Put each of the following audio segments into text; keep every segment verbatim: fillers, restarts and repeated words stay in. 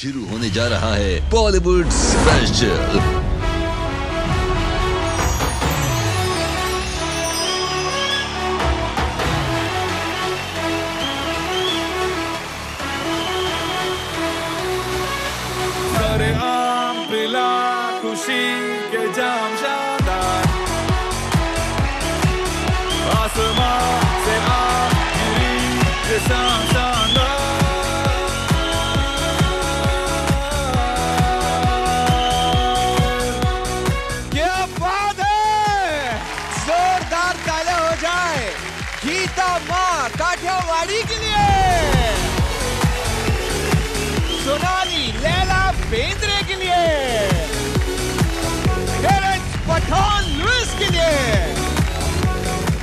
शुरू होने जा रहा है बॉलीवुड स्पेशल। सारे आम पिला खुशी के जाम जादा आसमान से आखिरी के साथ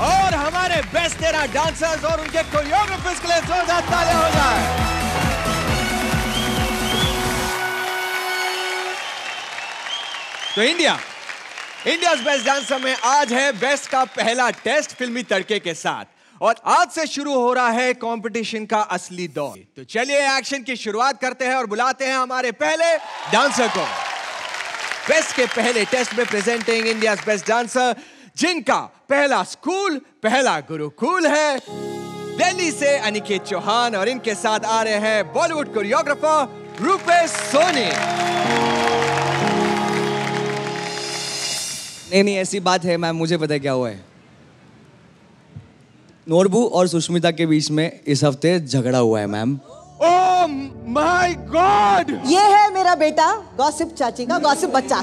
और हमारे बेस्ट तेरा डांसर्स और उनके कोरियोग्राफर्स के लिए जोरदार ताले हो जाए। तो इंडिया इंडियाज बेस्ट डांसर में आज है बेस्ट का पहला टेस्ट फिल्मी तड़के के साथ और आज से शुरू हो रहा है कंपटीशन का असली दौर। तो चलिए एक्शन की शुरुआत करते हैं और बुलाते हैं हमारे पहले डांसर को। बेस्ट के पहले टेस्ट में प्रेजेंटिंग इंडियाज बेस्ट डांसर जिनका पहला स्कूल पहला गुरुकुल है दिल्ली से अनिकेत चौहान और इनके साथ आ रहे हैं बॉलीवुड कोरियोग्राफर रूपेश सोनी। नहीं नहीं ऐसी बात है मैम, मुझे पता है क्या हुआ है। नोरबू और सुष्मिता के बीच में इस हफ्ते झगड़ा हुआ है मैम। ओह माय गॉड, ये है मेरा बेटा गॉसिप चाची का गॉसिप बच्चा।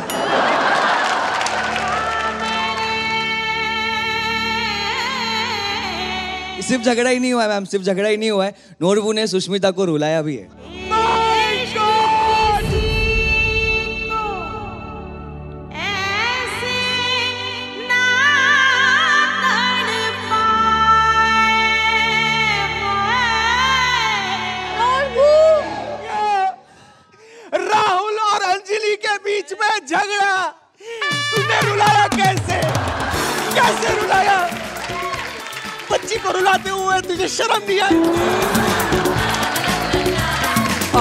सिर्फ झगड़ा ही नहीं हुआ है मैम, सिर्फ झगड़ा ही नहीं हुआ है, नोरबू ने सुष्मिता को रुलाया भी है। राहुल और अंजलि के बीच में झगड़ा, तुमने रुलाया कैसे? कैसे रुलाया? बच्ची को रुलाते हुए तुझे शर्म नहीं आई?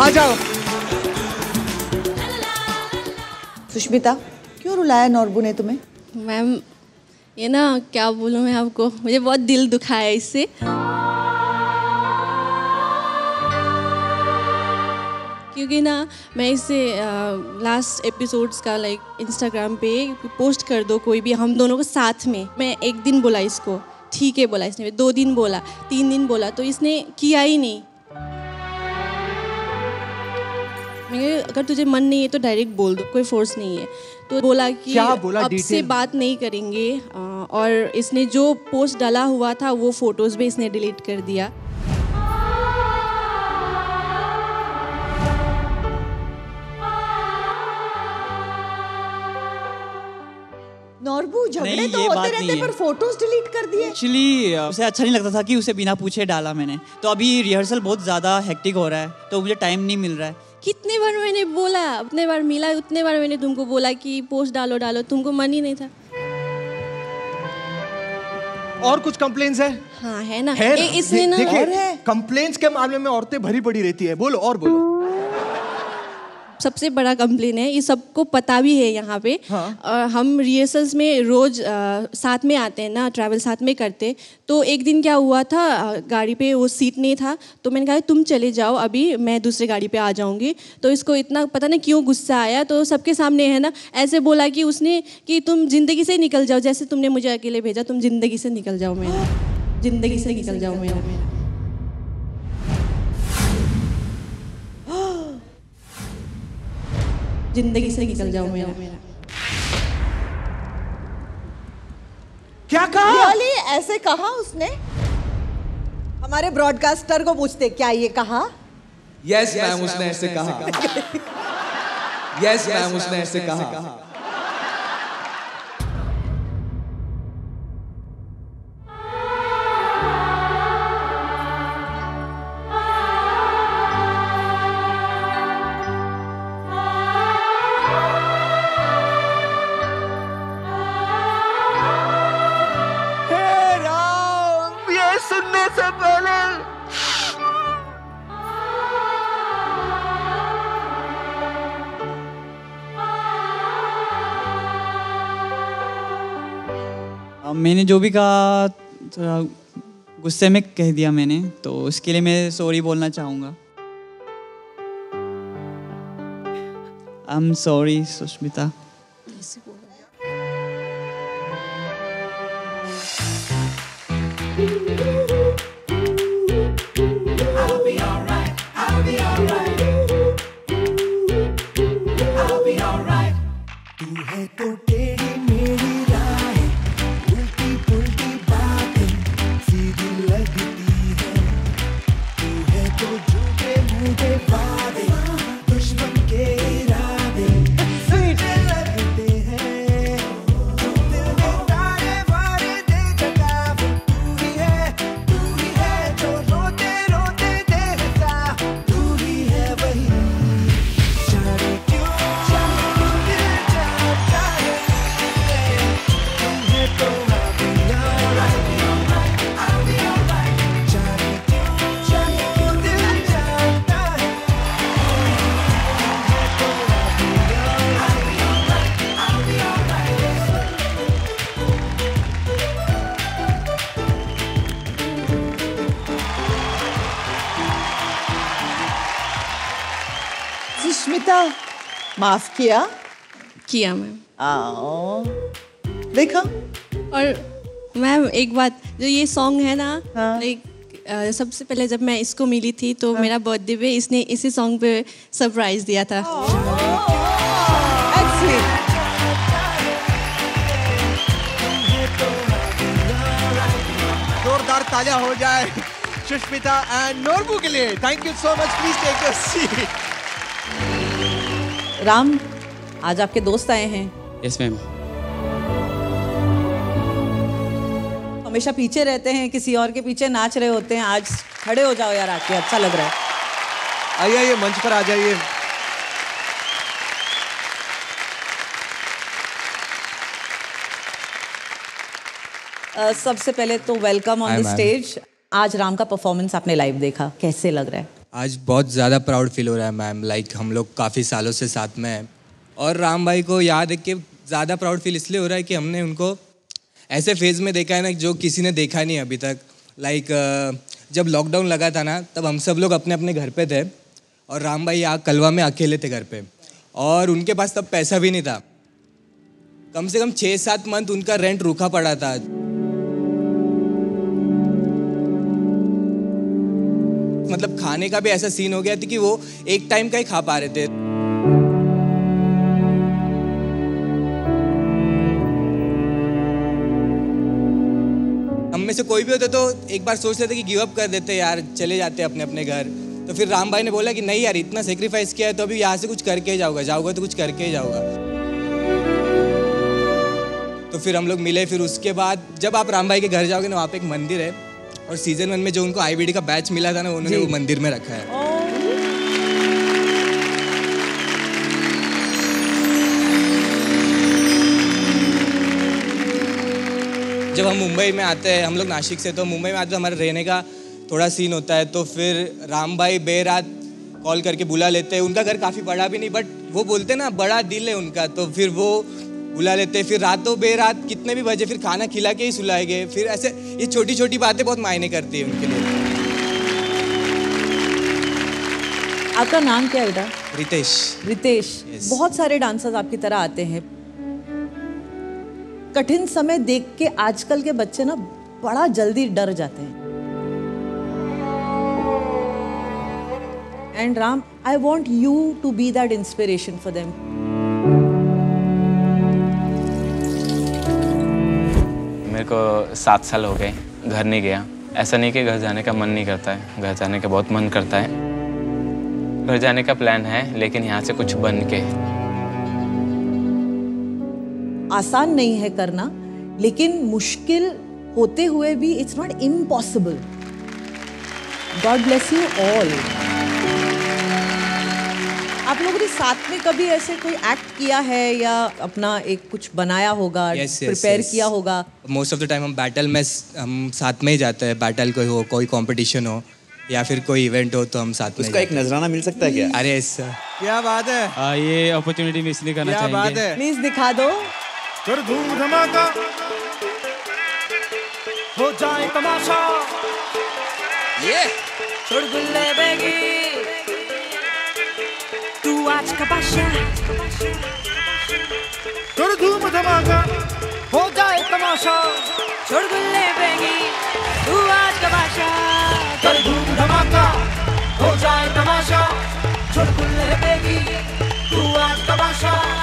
आ जाओ। सुष्मिता, क्यों रुलाया नोरबू ने तुम्हें? मैम ये ना क्या बोलूं मैं आपको, मुझे बहुत दिल दुखा है इससे। क्योंकि ना मैं इसे लास्ट एपिसोड्स का लाइक इंस्टाग्राम पे पोस्ट कर दो कोई भी हम दोनों को साथ में। मैं एक दिन बोला इसको ठीक है, बोला इसने, दो दिन बोला, तीन दिन बोला, तो इसने किया ही नहीं। मैं अगर तुझे मन नहीं है तो डायरेक्ट बोल दो, कोई फोर्स नहीं है। तो बोला कि बोला अब से बात नहीं करेंगे और इसने जो पोस्ट डाला हुआ था वो फोटोज भी इसने डिलीट कर दिया। नोरबू झगड़े तो होते रहते पर फोटोज डिलीट कर दिए। एक्चुअली उसे अच्छा नहीं लगता था कि उसे बिना पूछे डाला मैंने। तो अभी रिहर्सल बहुत ज्यादा हेक्टिक हो रहा है तो मुझे टाइम नहीं मिल रहा है। कितने बार मैंने बोला, उतने बार मिला, उतने बार मैंने तुमको बोला कि पोस्ट डालो डालो, तुमको मन ही नहीं था। और कुछ कंप्लेंट्स है? हाँ है ना, है ना? ए, इसने ना कंप्लेंट्स के मामले में औरतें भरी पड़ी रहती है। बोलो और बोलो। सबसे बड़ा कंप्लेन है, ये सबको पता भी है यहाँ पे। हाँ। और हम रिहर्सल्स में रोज आ, साथ में आते हैं ना, ट्रैवल साथ में करते। तो एक दिन क्या हुआ था, गाड़ी पे वो सीट नहीं था तो मैंने कहा तुम चले जाओ अभी, मैं दूसरे गाड़ी पे आ जाऊँगी। तो इसको इतना पता नहीं क्यों गुस्सा आया, तो सबके सामने है ना ऐसे बोला कि उसने कि तुम जिंदगी से निकल जाओ, जैसे तुमने मुझे अकेले भेजा तुम जिंदगी से निकल जाओ, मेरा जिंदगी से निकल जाओ मेरा। जिंदगी से निकल जाओ मेरा। क्या कहा? ऐसे कहा उसने? हमारे ब्रॉडकास्टर को पूछते क्या ये कहा? यस मैम उसने ऐसे कहा। यस मैम उसने ऐसे कहा। मैंने जो भी कहा थोड़ा गुस्से में कह दिया मैंने, तो उसके लिए मैं सॉरी बोलना चाहूँगा। I am sorry Sushmita. माफ किया किया मैम। आओ देखा। और मैम एक बात, जो ये सॉन्ग है ना, हाँ। लाइक सबसे पहले जब मैं इसको मिली थी तो हाँ। मेरा बर्थडे पे इसने इसी सॉन्ग पे सरप्राइज दिया था। ओ, ओ, ओ, ओ, ओ, जोरदार ताजा हो जाए सुष्मिता एंड नोरबू के लिए। Thank you so much. Please take your seat. Ram, आज आपके दोस्त आए हैं। Yes ma'am. हमेशा पीछे रहते हैं, किसी और के पीछे नाच रहे होते हैं, आज खड़े हो जाओ यार आके, अच्छा लग रहा है। आइए आइए मंच पर आ जाइए। uh, सबसे पहले तो वेलकम ऑन द स्टेज। आज राम का परफॉर्मेंस आपने लाइव देखा, कैसे लग रहा है? आज बहुत ज़्यादा प्राउड फील हो रहा है मैम। लाइक हम लोग काफ़ी सालों से साथ में हैं और राम भाई को याद है कि ज़्यादा प्राउड फील इसलिए हो रहा है कि हमने उनको ऐसे फेज़ में देखा है ना जो किसी ने देखा नहीं अभी तक। लाइक जब लॉकडाउन लगा था ना तब हम सब लोग अपने अपने घर पे थे और राम भाई यहाँ कलवा में अकेले थे घर पे, और उनके पास तब पैसा भी नहीं था। कम से कम छः सात मंथ उनका रेंट रुका पड़ा था। मतलब खाने का भी ऐसा सीन हो गया था कि वो एक टाइम का ही खा पा रहे थे। हम में से कोई भी होता तो एक बार सोच लेते कि गिव अप कर देते यार, चले जाते अपने अपने घर। तो फिर राम भाई ने बोला कि नहीं यार, इतना सेक्रीफाइस किया है तो अभी यहाँ से कुछ करके ही जाऊँगा, जाऊँगा तो कुछ करके ही जाऊँगा। तो फिर हम लोग मिले। फिर उसके बाद जब आप राम भाई के घर जाओगे ना, वहाँ पे एक मंदिर है और सीजन वन में जो उनको आईबीडी का बैच मिला था ना, उन्होंने वो मंदिर में रखा है। जब हम मुंबई में आते हैं, हम लोग नासिक से, तो मुंबई में आते हैं हमारे रहने का थोड़ा सीन होता है। तो फिर राम भाई बेरात कॉल करके बुला लेते हैं। उनका घर काफ़ी बड़ा भी नहीं, बट वो बोलते ना बड़ा दिल है उनका, तो फिर वो बुला लेते। फिर रातों बेरात कितने भी बजे फिर खाना खिला के ही सुलाए गए। फिर ऐसे ये छोटी छोटी बातें बहुत मायने करती है उनके लिए। आपका नाम क्या है बेटा? रितेश। रितेश, yes. बहुत सारे डांसर्स आपकी तरह आते हैं। कठिन समय देख के आजकल के बच्चे ना बड़ा जल्दी डर जाते हैं। And Ram, I want you to be that inspiration for them. मेरे को सात साल हो गए, घर नहीं गया। ऐसा नहीं कि घर जाने का मन नहीं करता है, घर जाने का बहुत मन करता है। घर जाने का प्लान है, लेकिन यहाँ से कुछ बन के। आसान नहीं है करना, लेकिन मुश्किल होते हुए भी it's not impossible. God bless you all. आप लोगों ने साथ में कभी ऐसे कोई एक्ट किया है या अपना एक कुछ बनाया होगा, yes, yes, प्रिपेयर yes. किया होगा? मोस्ट ऑफ द टाइम हम बैटल में हम साथ में ही जाते हैं। बैटल कोई हो, कोई कंपटीशन हो या फिर कोई इवेंट हो तो हम साथ में। उसका एक नजराना मिल सकता है क्या? अरे क्या बात है। आ, ये अपॉर्चुनिटी मिस नहीं करना चाहिए। प्लीज दिखा दो। हो जाए तमाशा ये चुड़गुल्ले बेगी तू आज का बादशाह चुड़धूम धमाका हो जाए तमाशा चुड़गुल्ले बेगी तू आज का बादशाह चुड़धूम धमाका हो जाए तमाशा चुड़गुल्ले बेगी तू आज का बादशाह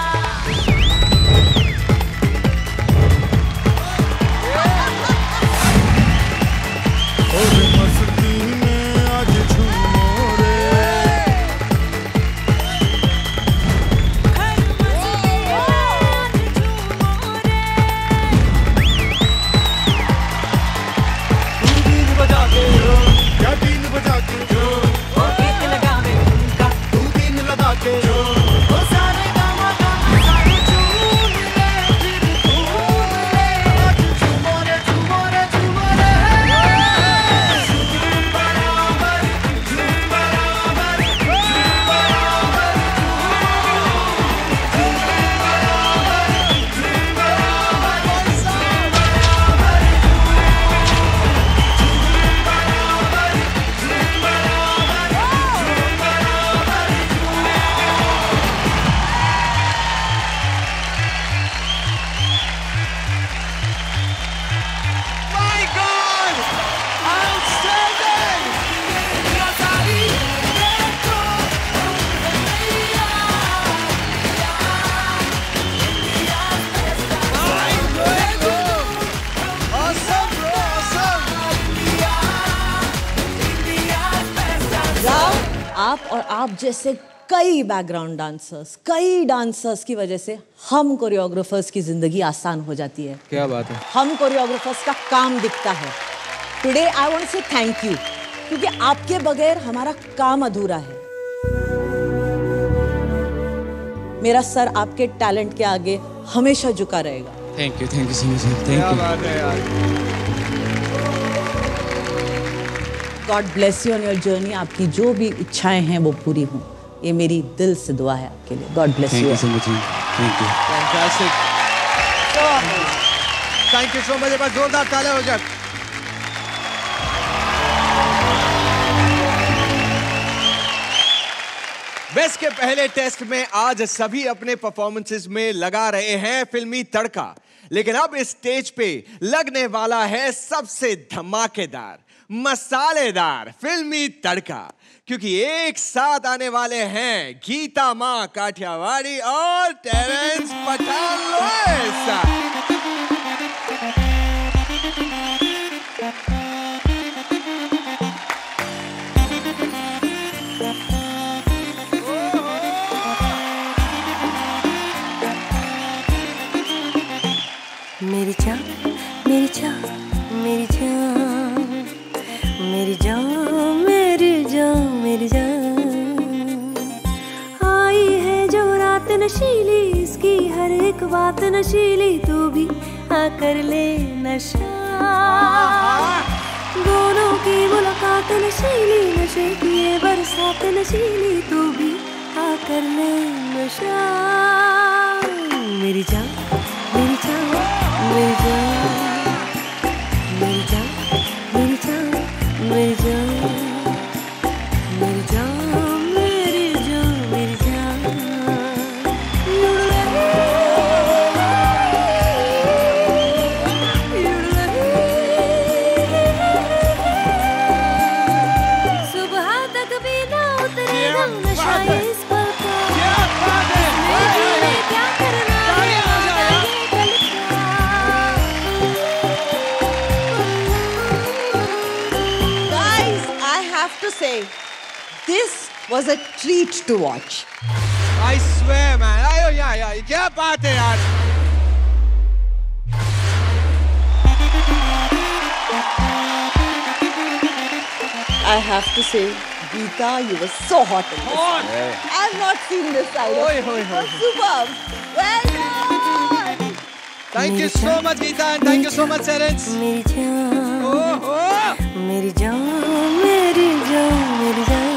जैसे कई बैकग्राउंड डांसर्स, कई डांसर्स की वजह से हम कोरियोग्राफर्स की जिंदगी आसान हो जाती है। क्या बात है। हम कोरियोग्राफर्स का काम दिखता है। Today I want say thank you, क्योंकि आपके बगैर हमारा काम अधूरा है। मेरा सर आपके टैलेंट के आगे हमेशा झुका रहेगा। Thank you, thank you so much. क्या बात है यार। God bless you on your journey. आपकी जो भी इच्छाएं हैं वो पूरी हों। ये मेरी दिल से दुआ है आपके लिए। God bless you. Thank you so much. Thank you. Fantastic. Thank you so much. एक बार जोरदार तालियां हो जाए। बेस्ट के पहले टेस्ट में आज सभी अपने परफॉर्मेंसेस में लगा रहे हैं फिल्मी तड़का, लेकिन अब इस स्टेज पे लगने वाला है सबसे धमाकेदार, मसालेदार फिल्मी तड़का, क्योंकि एक साथ आने वाले हैं गीता माँ काठियावाड़ी और टेरेंस पठान। मेरी जान, मेरी जान, मेरी जान, मेरी जान, मेरी जान, मेरी जान, आई है जो रात नशीली, इसकी हर एक बात नशीली, तू भी आकर ले नशा, दोनों की मुलाकात नशीली, नशे की ये बरसात नशीली, तू भी आकर ले नशा, मेरी जान, मेरी जान, मेरी जान, मेरी जान, मेरी जान, मेरी जान, मेरी जान, मेरी जान, मेरी जान। सुबह तक भी ना उतरे हम नशा इस पल का, इसमें जीने क्या करना है वादा ये कल का। Say, this was a treat to watch. I swear, man. Ayo, yeah, yeah. क्या बात है यार? I have to say, Geeta, you were so hot in this. Hot. Yeah. I've not seen this side of you. It was superb. Well done. Thank you so much, Geeta, and thank you so much, Terence. Oh, oh. मेरी जान, मेरी जान, मेरी जान,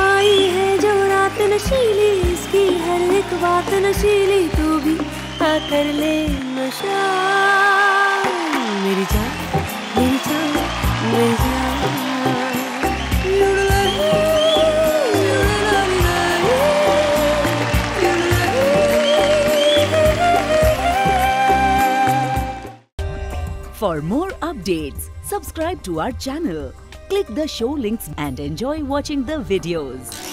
आई है जो रात नशीली, इसकी हर एक बात नशीली, तू भी आकर ले नशा। For more updates, subscribe to our channel, click the show links and enjoy watching the videos.